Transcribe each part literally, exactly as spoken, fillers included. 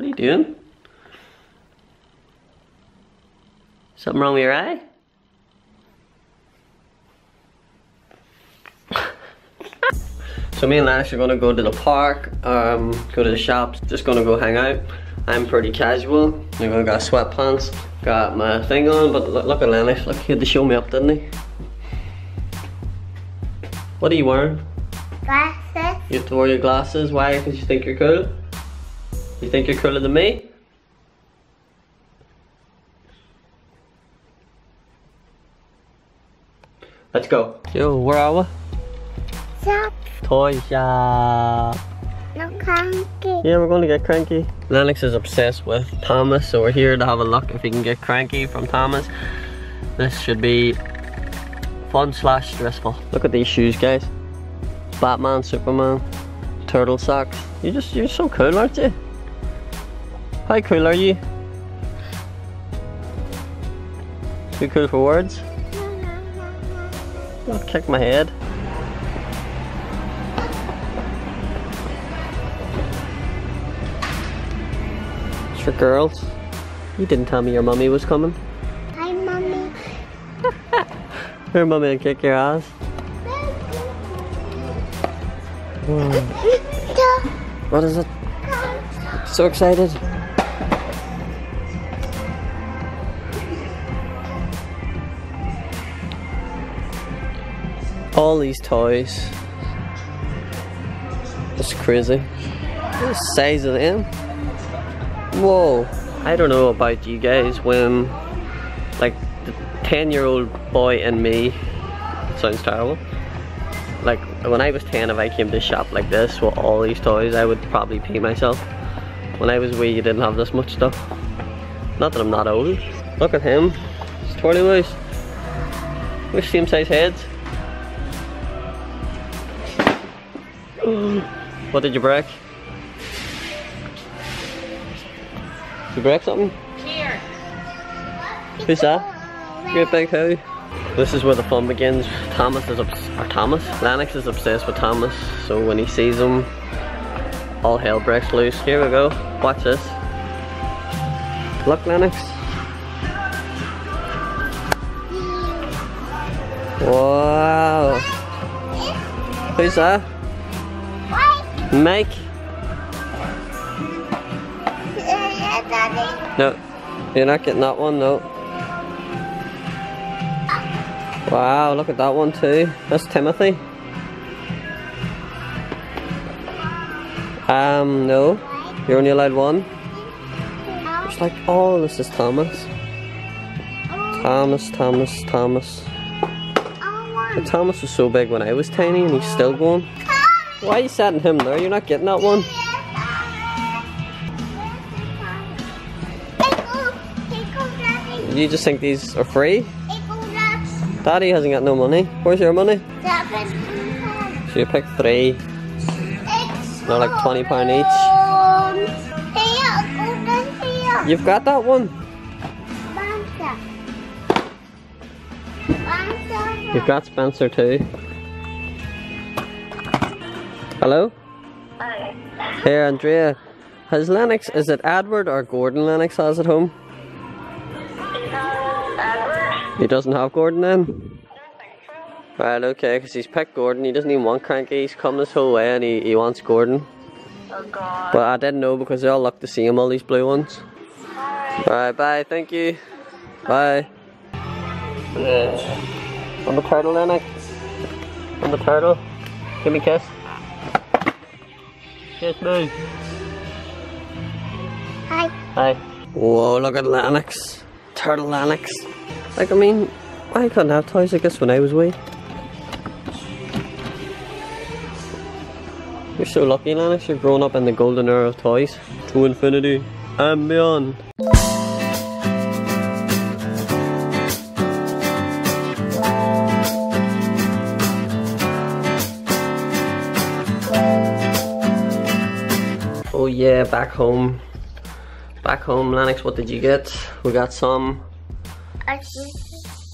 What are you doing? Something wrong with your eye? So me and Lennox are gonna go to the park, um, go to the shops, just gonna go hang out. I'm pretty casual. I got sweatpants, got my thing on, but look, look at Lennox, look, he had to show me up, didn't he? What are you wearing? Glasses. You have to wear your glasses, why? Because you think you're cool? You think you're cooler than me? Let's go. Yo, where are we? Shop. Toy shop. No cranky. Yeah, we're going to get cranky. Lennox is obsessed with Thomas, so we're here to have a look if he can get cranky from Thomas. This should be fun slash stressful. Look at these shoes, guys. Batman, Superman, turtle socks. You just, you're so cool, aren't you? How cool are you? Too cool for words? I'll kick my head. For girls. You didn't tell me your mummy was coming. Hi, mummy. Your mummy will kick your ass. What is it? So excited. All these toys. That's crazy. What the size of them? Whoa, I don't know about you guys, when like the ten year old boy and me, sounds terrible, like when I was ten, if I came to a shop like this with all these toys, I would probably pee myself. When I was wee, you didn't have this much stuff. Not that I'm not old. Look at him, he's twirly-wise. We're same size heads. What did you break? Did you break something? Here. Who's that? You're a big hoe. This is where the fun begins. Thomas is obs- or Thomas? Lennox is obsessed with Thomas, so when he sees him, all hell breaks loose. Here we go. Watch this. Look, Lennox. Wow. Who's that? Mike. Mike. No, you're not getting that one, no. Wow, look at that one too. That's Timothy. Um, no, you're only allowed one. It's like, oh, this is Thomas. Thomas, Thomas, Thomas. But Thomas was so big when I was tiny and he's still going. Why are you setting him there? You're not getting that one. You just think these are free? Daddy hasn't got no money. Where's your money? So you pick three. They're like twenty pounds each. You've got that one? You've got Spencer too. Hello? Here, Andrea. Has Lennox, is it Edward or Gordon Lennox has at home? He doesn't have Gordon then? I don't think so. Right, okay, because he's picked Gordon. He doesn't even want Cranky. He's come this whole way and he, he wants Gordon. Oh god. But I didn't know because they all look the same, all these blue ones. Alright. Alright, bye, thank you. Bye. Yeah. On the turtle, Lennox. On the turtle. Give me a kiss. Kiss me. Hi. Hi. Whoa, look at Lennox. Turtle Lennox. Like, I mean, I couldn't have toys like this when I was wee. You're so lucky, Lennox, you're growing up in the golden era of toys. To infinity and beyond. Oh yeah, back home. Back home, Lennox, what did you get? We got some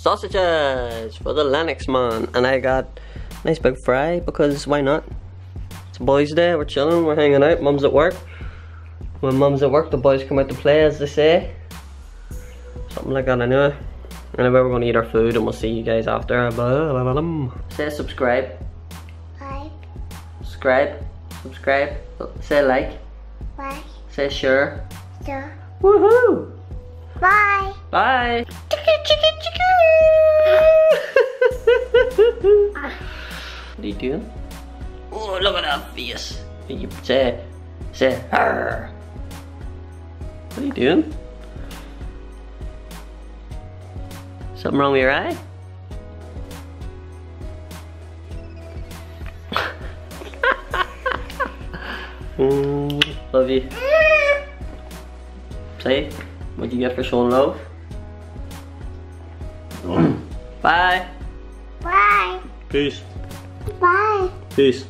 sausages for the Lennox man, and I got a nice big fry because why not? It's a boys' day, we're chilling, we're hanging out, mum's at work. When mum's at work, the boys come out to play, as they say. Something like that anyway. Anyway, we're gonna eat our food and we'll see you guys after. Blah, blah, blah, blah. Say subscribe. Like. Subscribe. Subscribe. Say like. Like. Say sure. Sure. Woohoo! Bye. Bye. Chicka, chicka, chicka. What are you doing? Oh, look at that face. You say, say, arr. What are you doing? Something wrong with your eye? Ooh, love you. Say, what'd you get for showing love? Bye. Bye. Peace. Bye. Peace.